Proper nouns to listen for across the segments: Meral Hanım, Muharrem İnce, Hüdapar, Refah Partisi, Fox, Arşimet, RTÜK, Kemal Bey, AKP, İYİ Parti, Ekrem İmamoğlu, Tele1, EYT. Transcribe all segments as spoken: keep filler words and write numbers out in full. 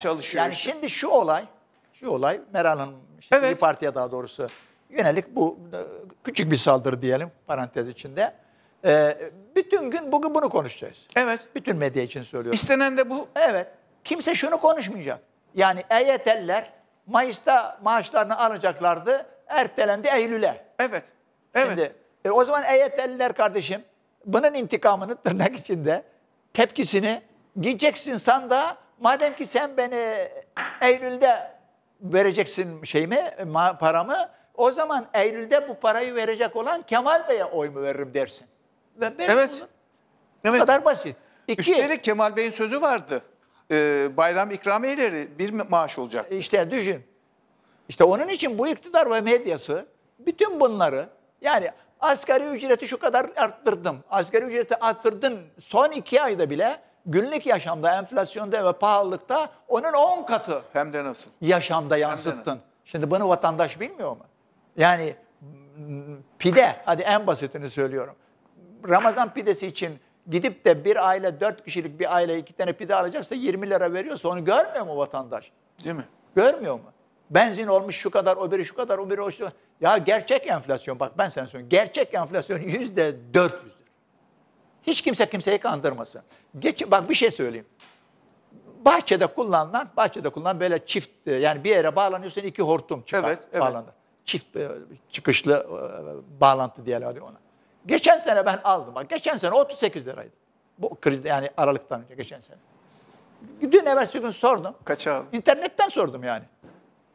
çalışıyor. Yani işte. Şimdi şu olay, şu olay Meral Hanım, işte evet. İYİ Parti'ye daha doğrusu yönelik bu küçük bir saldırı diyelim parantez içinde. Ee, bütün gün bugün bunu konuşacağız. Evet. Bütün medya için söylüyorum. İstenen de bu. Evet. Kimse şunu konuşmayacak. Yani E Y T'liler Mayıs'ta maaşlarını alacaklardı. Ertelendi Eylül'e. Evet. Evet. Şimdi, e, o zaman E Y T'liler kardeşim bunun intikamını tırnak içinde tepkisini gideceksin sandığa. Madem ki sen beni Eylül'de vereceksin şeyimi, paramı, o zaman Eylül'de bu parayı verecek olan Kemal Bey'e oy mu veririm dersin. Ben evet. Bunu, evet. Bu kadar basit. İki, üstelik Kemal Bey'in sözü vardı. Ee, bayram ikramiyeleri bir maaş olacak. İşte düşün. İşte onun için bu iktidar ve medyası bütün bunları, yani asgari ücreti şu kadar arttırdım, asgari ücreti arttırdın son iki ayda bile günlük yaşamda, enflasyonda ve pahalılıkta onun on katı hem de nasıl yaşamda yansıttın. Şimdi bunu vatandaş bilmiyor mu? Yani pide, hadi en basitini söylüyorum. Ramazan pidesi için gidip de bir aile, dört kişilik bir aile iki tane pide alacaksa yirmi lira veriyorsa onu görmüyor mu vatandaş? Değil mi? Görmüyor mu? Benzin olmuş şu kadar, o biri şu kadar, o biri o şu kadar. Ya gerçek enflasyon, bak ben sana söylüyorum. Gerçek enflasyon yüzde dört yüzdür. Hiç kimse kimseyi kandırmasın. Geç, bak bir şey söyleyeyim. Bahçede kullanılan, bahçede kullanılan böyle çift, yani bir yere bağlanıyorsun iki hortum çıkar. Evet, evet. Bağlanır. Çift çıkışlı bağlantı diyelim hadi ona. Geçen sene ben aldım. Bak geçen sene otuz sekiz liraydı. Bu krizde yani Aralık'tan önce geçen sene. Dün evvelsi gün sordum. Kaça aldın? İnternetten sordum yani.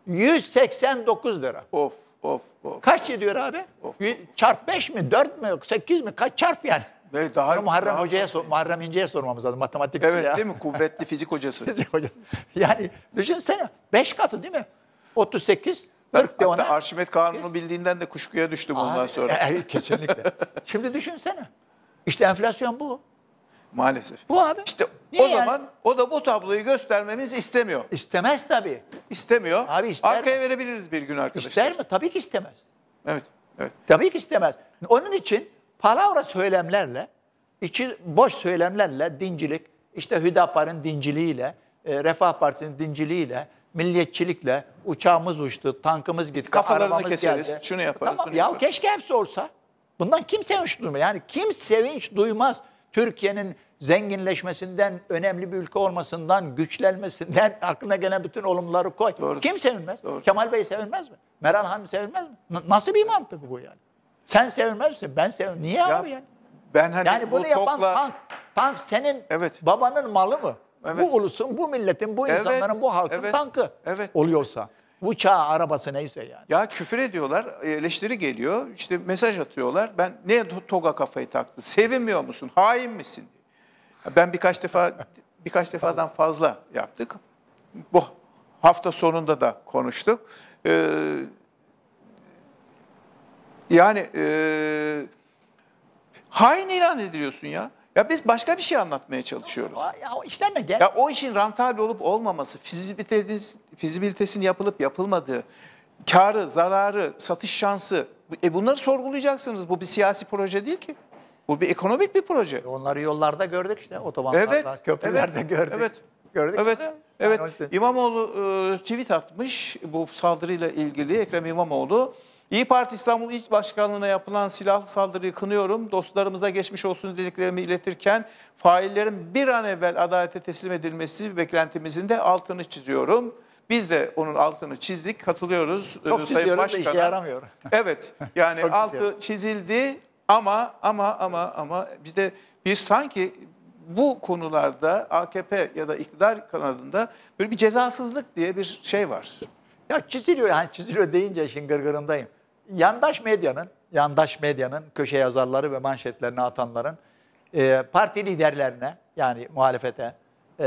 yüz seksen dokuz lira. Of of of. Kaç ediyor abi? Of. Çarp beş mi? dört mü? sekiz mi? Kaç çarp yani? Ne, daha, Muharrem daha, Hoca'ya, daha, Muharrem İnce'ye sormamız lazım. Matematik evet ya. Değil mi? Kuvvetli fizik hocası. Fizik hocası. Yani düşünsene. beş katı değil mi? otuz sekiz. Hatta ona, Arşimet kanunu bildiğinden de kuşkuya düştü bundan abi, sonra. E, kesinlikle. Şimdi düşünsene. İşte enflasyon bu. Maalesef. Bu abi. İşte niye o yani? Zaman o da bu tabloyu göstermenizi istemiyor. İstemez tabii. İstemiyor. Abi ister arkaya mi? Verebiliriz bir gün arkadaşlar. İster mi? Tabii ki istemez. Evet. Evet. Tabii ki istemez. Onun için palavra söylemlerle, içi boş söylemlerle, dincilik, işte Hüdapar'ın dinciliğiyle, e, Refah Partisi'nin dinciliğiyle, milliyetçilikle, uçağımız uçtu, tankımız gitti, kafalarını keseriz, geldi. Şunu yaparız. Tamam, bunu ya yaparız. Keşke hepsi olsa. Bundan kim sevinç duymaz. Yani kim sevinç duymaz. Türkiye'nin zenginleşmesinden, önemli bir ülke olmasından, güçlenmesinden aklına gelen bütün olumları koy. Doğru. Kim sevinmez? Doğru. Kemal Bey sevinmez mi? Meral Hanım sevinmez mi? N nasıl bir mantık bu yani? Sen sevinmez misin? Ben sevinmem. Niye ya, abi yani? Ben hani yani bunu yapan topla... tank, tank senin evet. babanın malı mı? Evet. Bu ulusun, bu milletin, bu evet. insanların, bu halkın evet. tankı evet. oluyorsa. Uçağı, arabası neyse yani. Ya küfür ediyorlar, eleştiri geliyor, işte mesaj atıyorlar. Ben ne toga kafayı taktı, sevinmiyor musun, hain misin? Ben birkaç defa, birkaç defadan fazla yaptık. Bu hafta sonunda da konuştuk. Ee, yani e, hain ilan ediliyorsun ya. Ya biz başka bir şey anlatmaya çalışıyoruz. Ya o işlerle gel. Ya o işin rentabil olup olmaması, fizibilitesinin yapılıp yapılmadığı, karı, zararı, satış şansı. E bunları sorgulayacaksınız. Bu bir siyasi proje değil ki. Bu bir ekonomik bir proje. Onları yollarda gördük işte. Otobanlarda, evet, köprülerde evet, gördük. Evet. Gördük. Evet. Yani evet. İmamoğlu tweet atmış bu saldırıyla ilgili. Ekrem İmamoğlu. İYİ Parti İstanbul İl Başkanlığı'na yapılan silahlı saldırıyı kınıyorum. Dostlarımıza geçmiş olsun dediklerimi iletirken faillerin bir an evvel adalete teslim edilmesi beklentimizin de altını çiziyorum. Biz de onun altını çizdik, katılıyoruz. Çok çiziyoruz da işe yaramıyor. Evet, yani altı çizildi ama ama ama ama bir de bir sanki bu konularda A K P ya da iktidar kanadında böyle bir cezasızlık diye bir şey var. Ya çiziliyor, yani çiziliyor deyince işin gırgırındayım. Yandaş medyanın, yandaş medyanın köşe yazarları ve manşetlerini atanların e, parti liderlerine yani muhalefete e,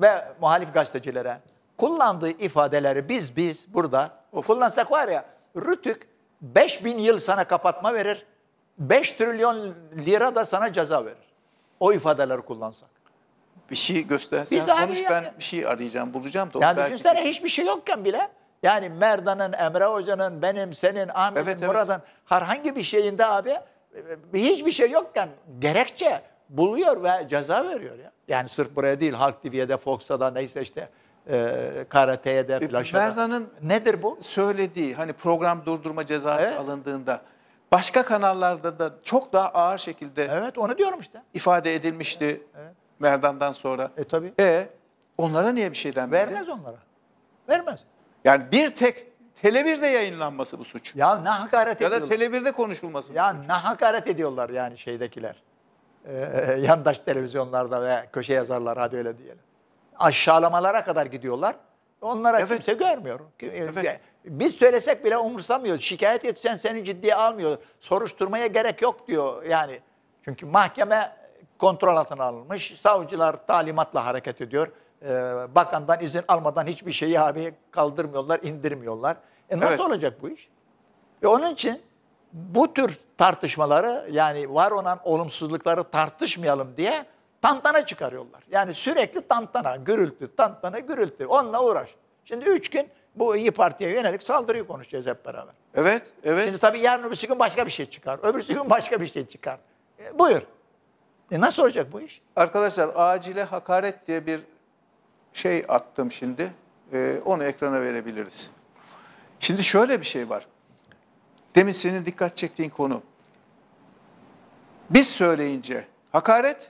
ve muhalif gazetecilere kullandığı ifadeleri biz biz burada of. Kullansak var ya RTÜK beş bin yıl sana kapatma verir, beş trilyon lira da sana ceza verir. O ifadeleri kullansak. Bir şey göstersen biz konuş yani. Ben bir şey arayacağım, bulacağım da. Yani düşünsene de. Hiçbir şey yokken bile. Yani Merdan'ın, Emre Hoca'nın, benim, senin, Ahmet'in, evet, evet. Murat'ın herhangi bir şeyinde abi hiçbir şey yokken gerekçe buluyor ve ceza veriyor. Ya. Yani sırf buraya değil, Halk T V'ye de, Fox'a da neyse işte e, karateye de, flaşa e, da. Nedir bu? Söylediği, hani program durdurma cezası evet. alındığında başka kanallarda da çok daha ağır şekilde evet, onu diyorum işte. ifade edilmişti evet, evet. Merdan'dan sonra. E tabii. E, onlara niye bir şeyden vermez dedi? onlara. Vermez. Yani bir tek Tele bir'de yayınlanması bu suç. Ya ne hakaret ya ediyorlar. Ya da Tele bir'de konuşulması. Ya ne hakaret ediyorlar yani şeydekiler. Ee, yandaş televizyonlarda ve köşe yazarlar, hadi öyle diyelim. Aşağılamalara kadar gidiyorlar. Onlara evet. kimse görmüyor. Evet. Biz söylesek bile umursamıyor. Şikayet etsen seni ciddiye almıyor. Soruşturmaya gerek yok diyor. Yani çünkü mahkeme kontrol altına alınmış. Savcılar talimatla hareket ediyor. Ee, bakandan izin almadan hiçbir şeyi abi kaldırmıyorlar, indirmiyorlar. E nasıl evet. olacak bu iş? E onun için bu tür tartışmaları, yani var olan olumsuzlukları tartışmayalım diye tantana çıkarıyorlar. Yani sürekli tantana, gürültü, tantana, gürültü. Onunla uğraş. Şimdi üç gün bu İYİ Parti'ye yönelik saldırıyı konuşacağız hep beraber. Evet, evet. Şimdi tabii yarın öbürsü gün başka bir şey çıkar. Öbürsü gün başka bir şey çıkar. E, buyur. E nasıl olacak bu iş? Arkadaşlar, acile hakaret diye bir şey attım şimdi. E, onu ekrana verebiliriz. Şimdi şöyle bir şey var. Demin senin dikkat çektiğin konu. Biz söyleyince hakaret,